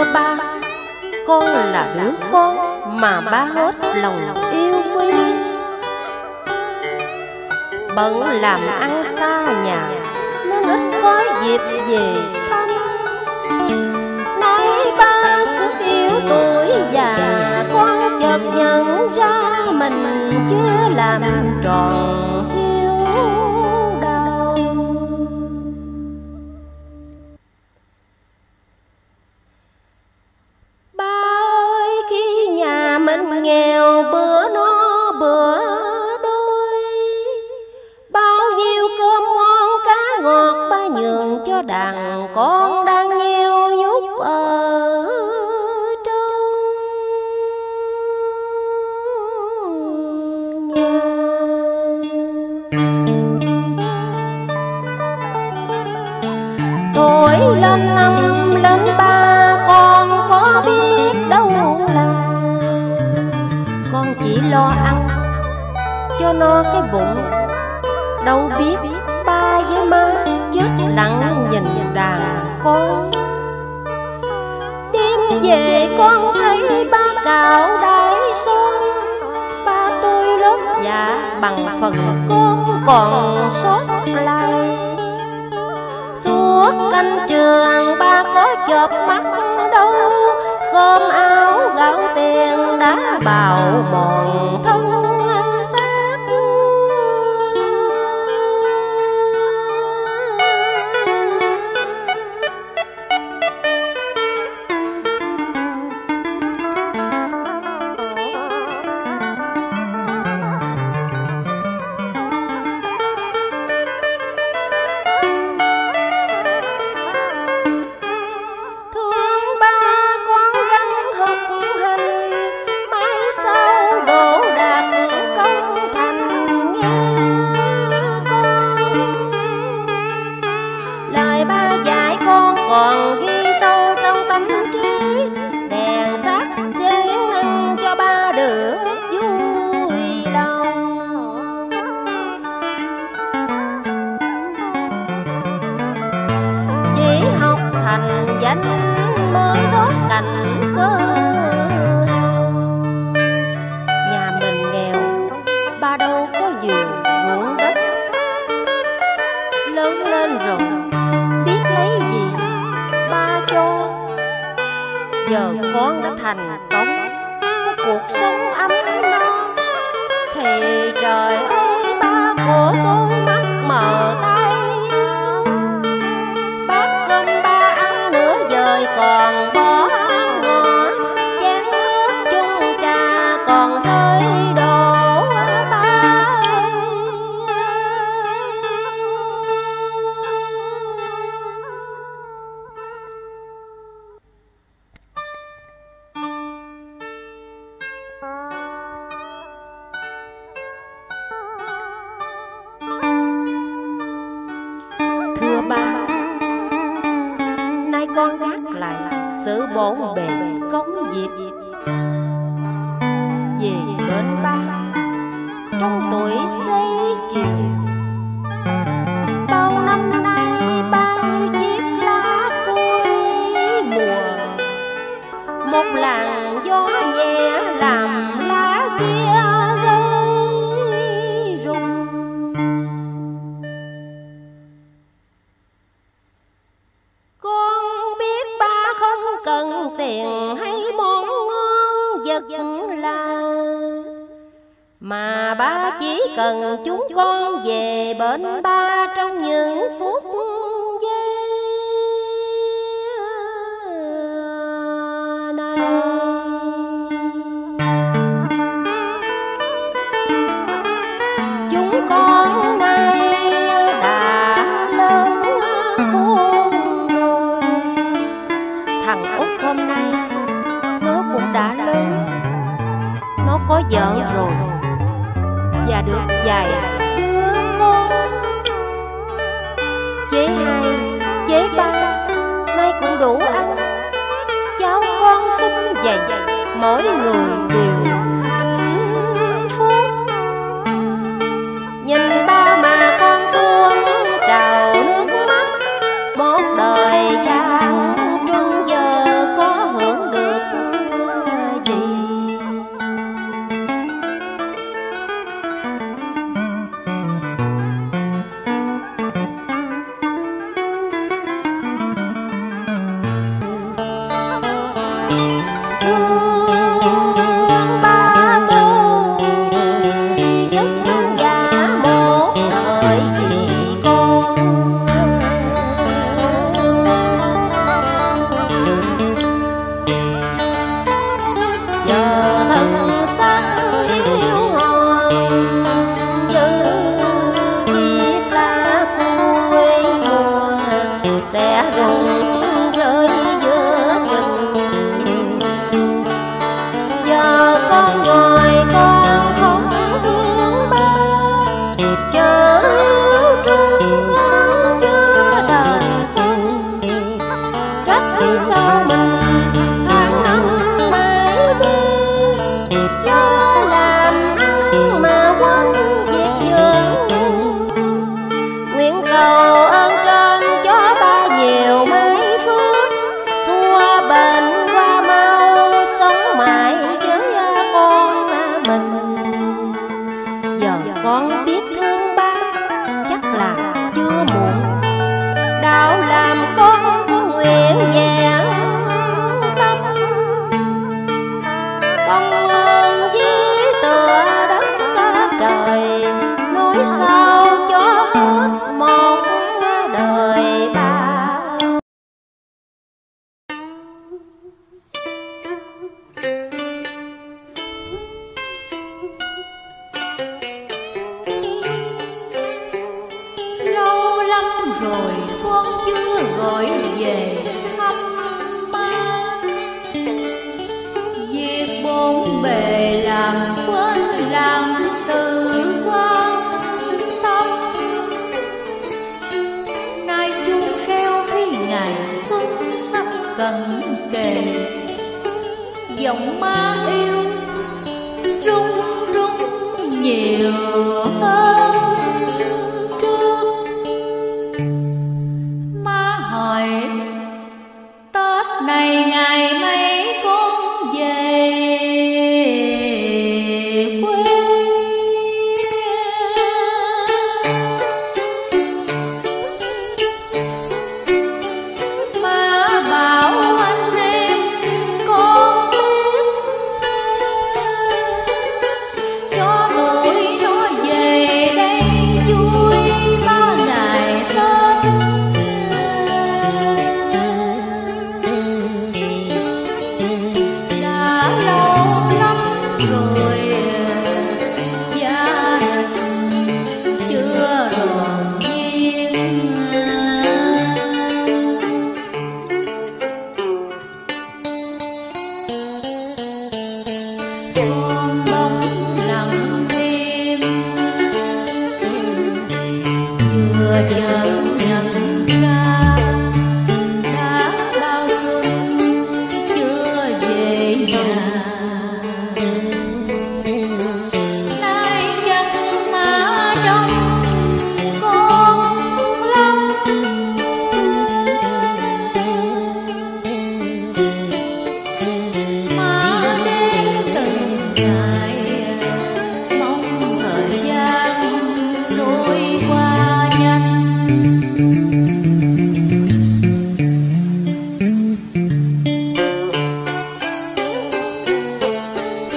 cho ba, con là đứa con mà ba hết lòng yêu quý. Bận làm ăn xa nhà nên ít có dịp về thăm. Nay ba sức yếu tuổi già, con chợt nhận ra mình chưa làm tròn hiếu đạo. Ba ơi, khi nhà mình nghèo bữa no bữa đôi, bao nhiêu cơm ngon cá ngọt ba nhường cho đàn con đang nhiêu nhúc ở trong nhà. Tuổi lên năm lên ba, con có biết đâu là con chỉ lo ăn cho no cái bụng, đâu biết ba với má chết lặng nhìn đàn con. Đêm về con thấy ba cạo đáy son, ba tôi lớp dạ bằng phần con còn sót lại. Suốt canh trường ba có chợp mắt đâu, cơm áo gạo tiền đã bào mòn thân xác. Đời gian trưng giờ có chưa gọi về thăm ba, việc bốn bề làm quên làm sự quan tâm. Nay chuông reo thấy ngày xuân sắp cận kề, giọng ma yêu rung rung nhiều hơn trước. Ma hỏi Tết này ngày mấy con về quê? Ma bảo anh em con biết, cho tụi nó về đây vui ba ngày Tết. Đã lâu lắm rồi gia đình chưa đoàn viên, con bóng lặng im vừa chợt nhận ra đã bao xuân chưa về nhà. Nay chẳng má trong con lắm, má đến từng ngày mong thời gian trôi qua nhanh.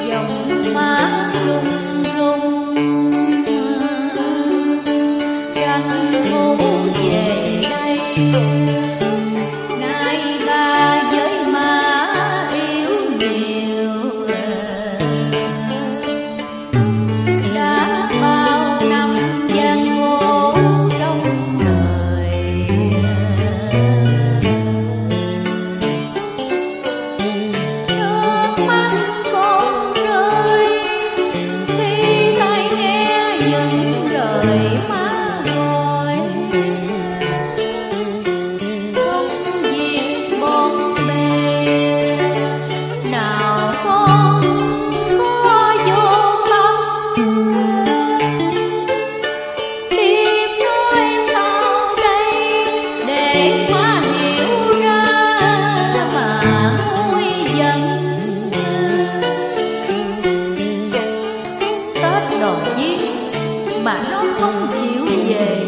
Giọng má rung rung tranh thủ về đây, nay ba với má yêu nhiều. Đã bao năm gian khổ trong đời, nước mắt con rơi khi tai nghe những lời má gọi. Công việc bộn bề nào con có vô tâm, tìm nói sau đây để má hiểu ra mà vui dần. Tết đoàn viên mà nó không chịu về,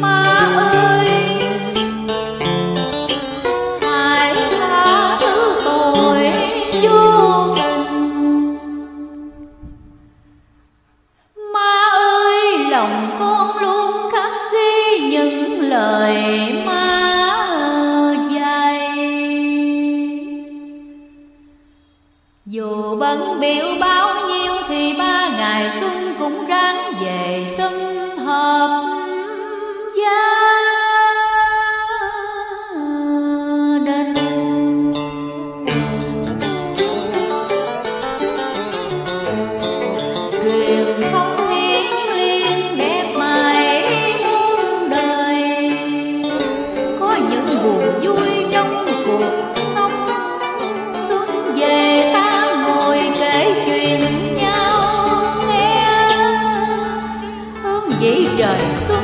má ơi hãy tha thứ tôi vô tình. Má ơi lòng con luôn khắc ghi những lời má dạy, dù bận biểu bao nhiêu thì ba ngày xuân cũng ráng về sum họp gia đình. Truyền thống hiến liêng đẹp mãi muôn đời, có những buồn vui trong cuộc sống. Xuân về ta ngồi kể chuyện nhau nghe, hương vị trời xuân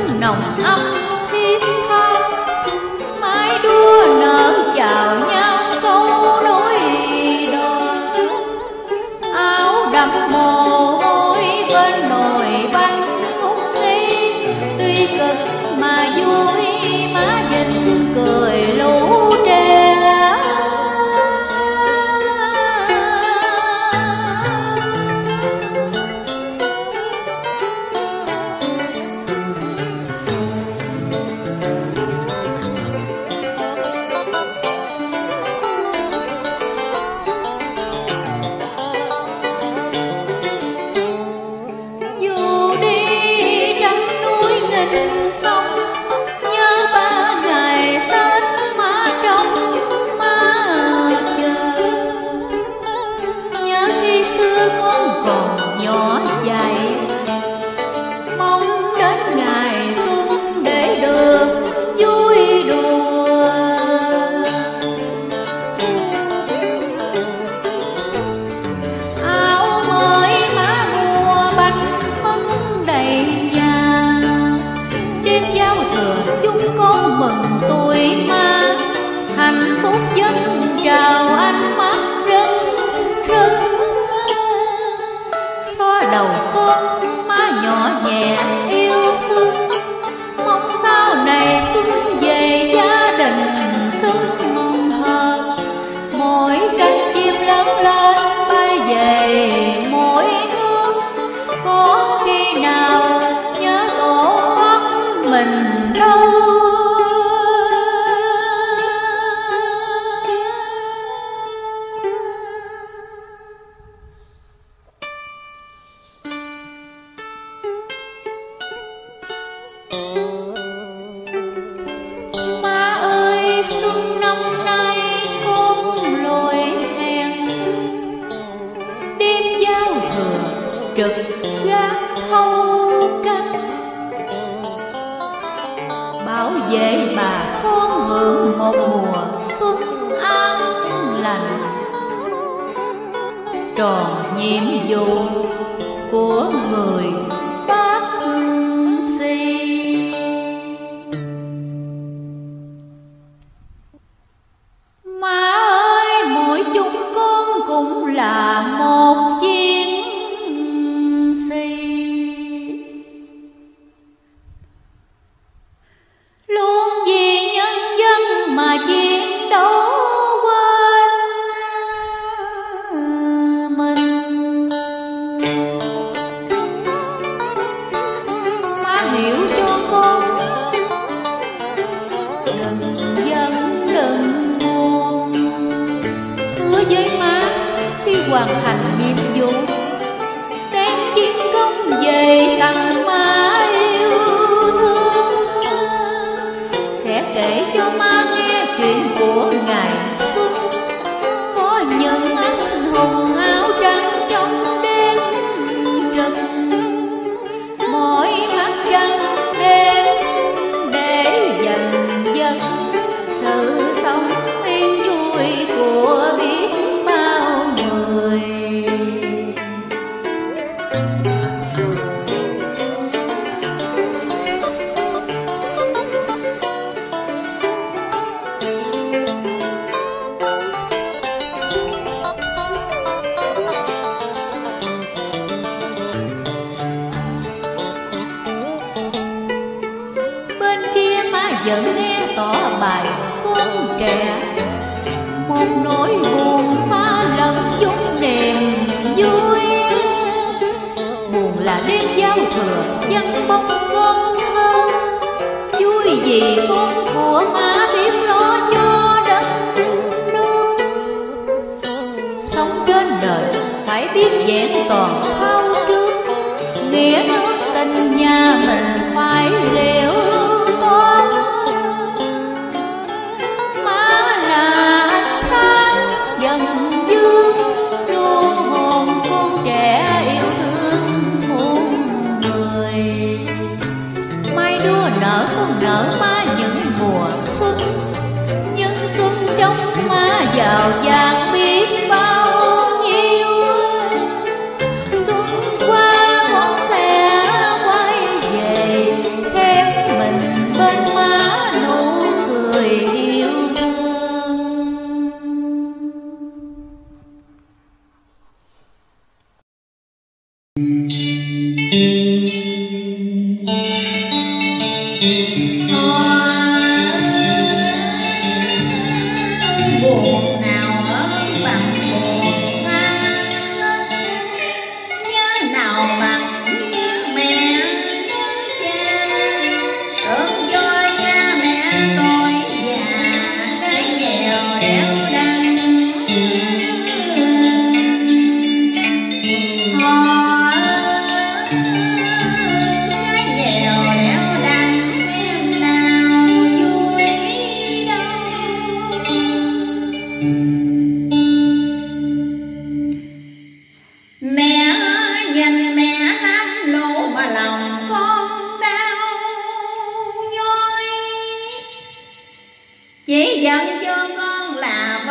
tròn nhiệm vụ của người bác sĩ. Má ơi, mỗi chúng con cũng là một chiến sĩ, luôn vì nhân dân mà chiến đấu. Hoàn thành nhiệm vụ đem chiến công về tặng má yêu thương, sẽ kể cho má nghe chuyện của ngày xuân có những anh hùng áo trắng trong đêm trực. Mỗi mặt trăng đêm để dành dân sự sống yên vui của biết vẫn nghe tỏ bài con trẻ một nỗi buồn pha lẫn chút niềm vui. Buồn là đêm giao thừa vắng bóng con hơn, vui vì con của má biết lo cho đất nước. Sống trên đời phải biết vẹn toàn sau trước, nghĩa nước tình nhà mình phải liễu vào vàng biết bao nhiêu. Xuân qua con sẽ quay về khép mình bên má nụ cười yêu thương. Chỉ dẫn cho con là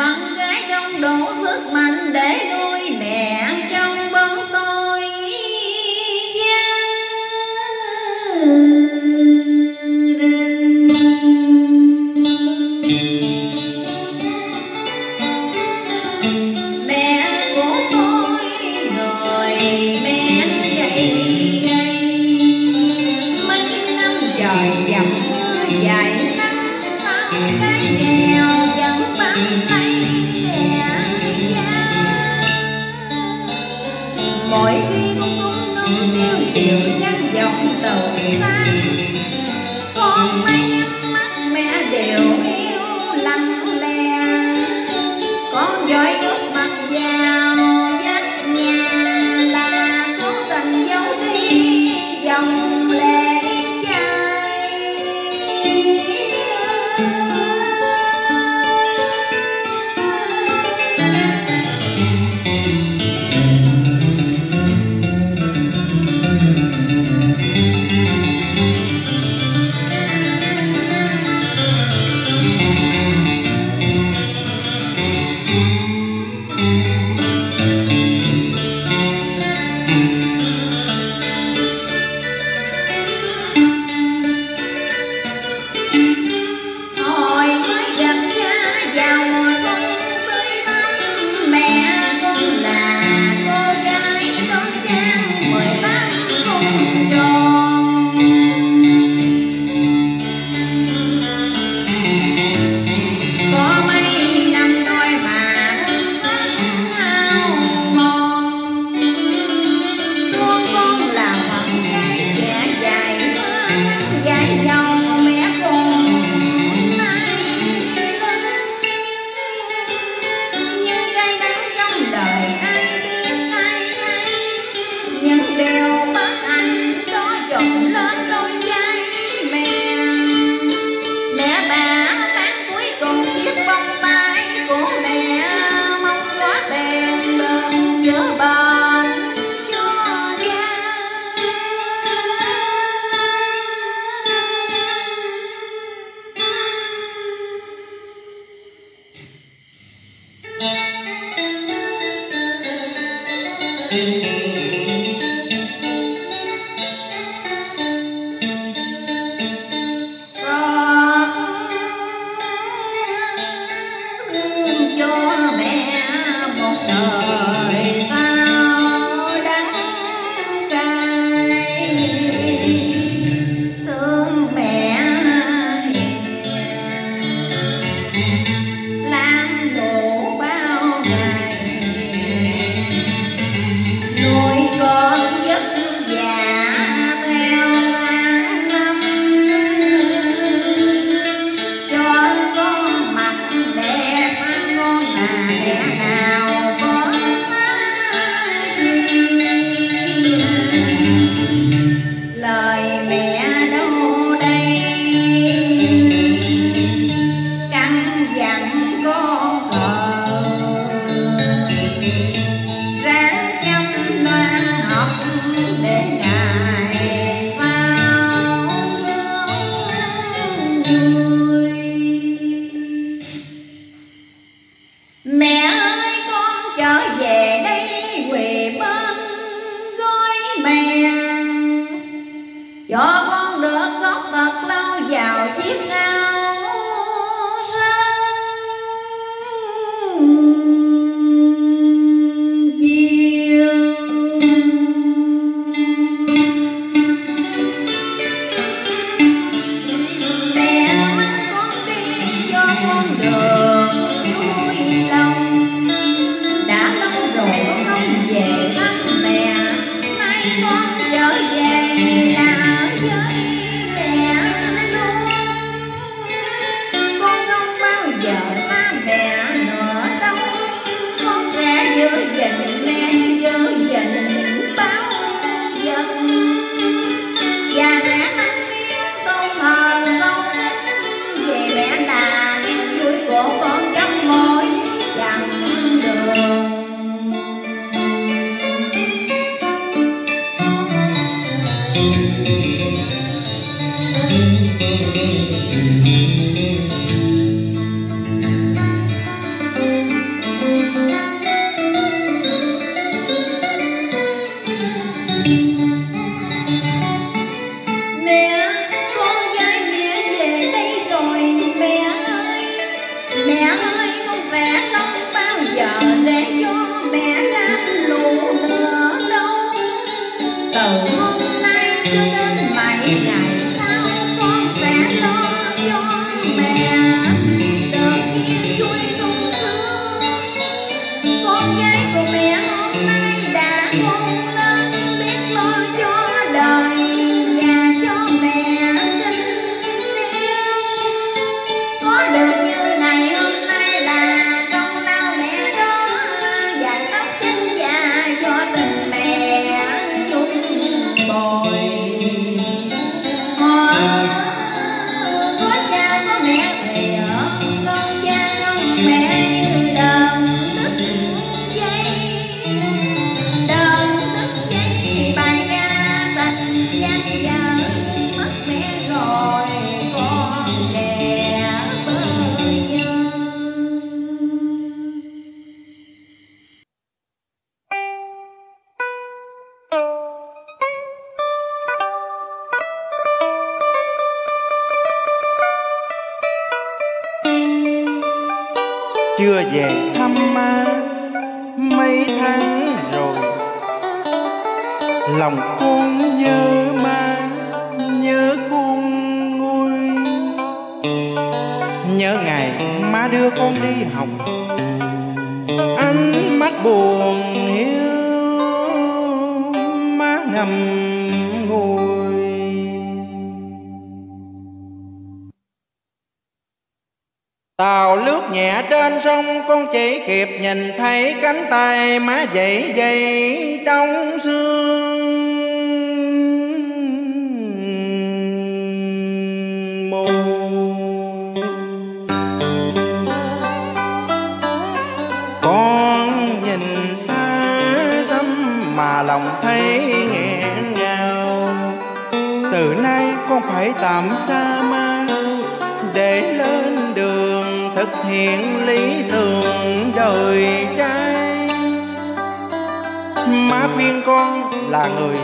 đã khuyên con là người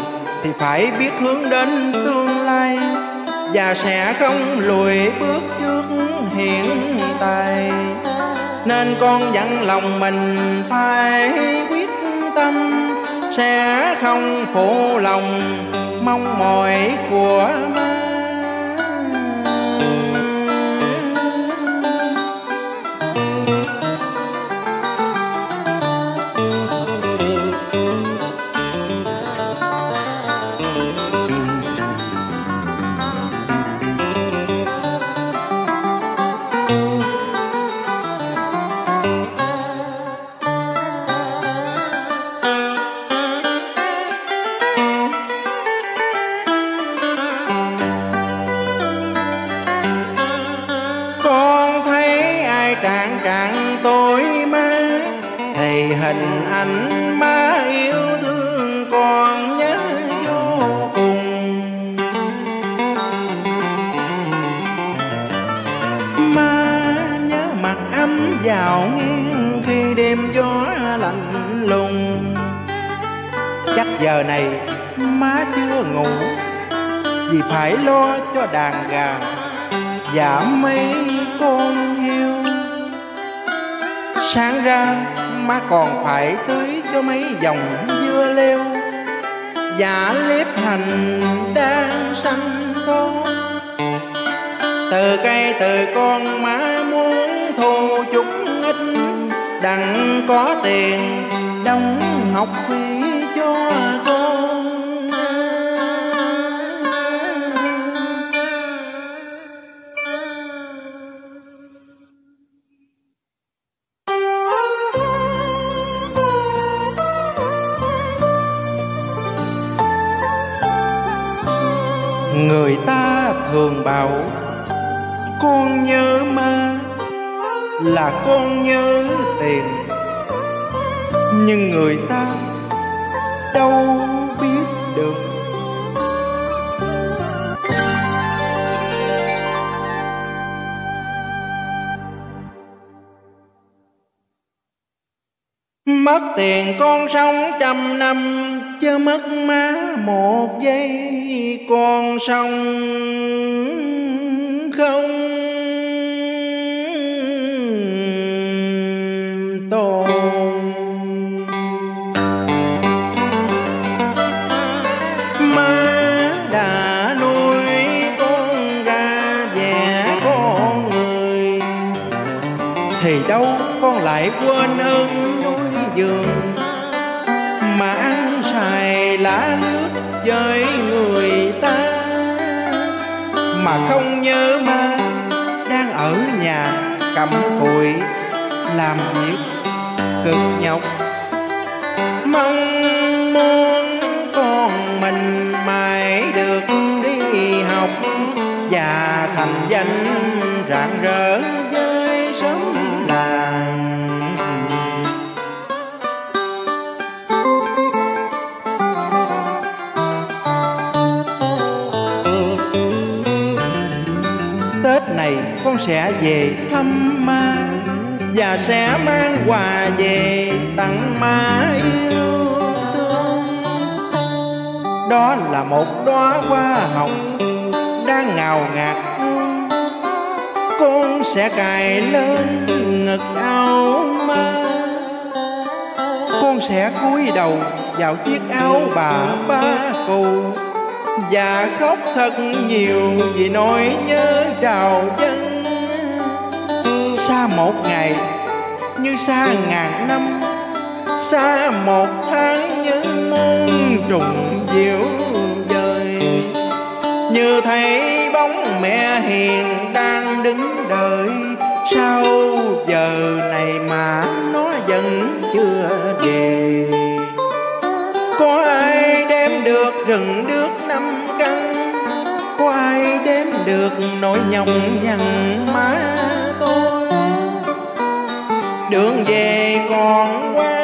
thì phải biết hướng đến tương lai và sẽ không lùi bước trước hiện tại, nên con dặn lòng mình phải quyết tâm sẽ không phụ lòng mong mỏi của má. Hình ảnh má yêu thương con nhớ vô cùng, má nhớ mặt ấm vào nghiêng khi đêm gió lạnh lùng. Chắc giờ này má chưa ngủ vì phải lo cho đàn gà và mấy con heo. Sáng ra má còn phải tưới cho mấy dòng dưa leo và liếp hành đang xanh tốt. Từ cây từ con má muốn thu chúng ít đặng có tiền đóng học phí cho con. Người ta thường bảo con nhớ má là con nhớ tiền, nhưng người ta đâu biết được. Mất tiền con sống trăm năm, chớ mất má một giây con sống không tồn. Má đã nuôi con ra vẻ con người thì đâu con lại quên ơn núi giường mà ăn xài lá nước với người ta, mà không nhớ má đang ở nhà cầm cụi làm việc cực nhọc. Mong muốn con mình mãi được đi học và thành danh rạng rỡ với sống làng. Con sẽ về thăm má và sẽ mang quà về tặng má yêu thương. Đó là một đóa hoa hồng đang ngào ngạt, con sẽ cài lên ngực áo má. Con sẽ cúi đầu vào chiếc áo bà ba cụ và khóc thật nhiều vì nỗi nhớ trào dâng. Xa một ngày như xa ngàn năm, xa một tháng như muôn trùng diệu vời. Như thấy bóng mẹ hiền đang đứng đợi, sao giờ này mà nó vẫn chưa về. Có ai đem được rừng nước 5 căn, có ai đem được nỗi nhọc nhằn má tôi. Đường về còn quá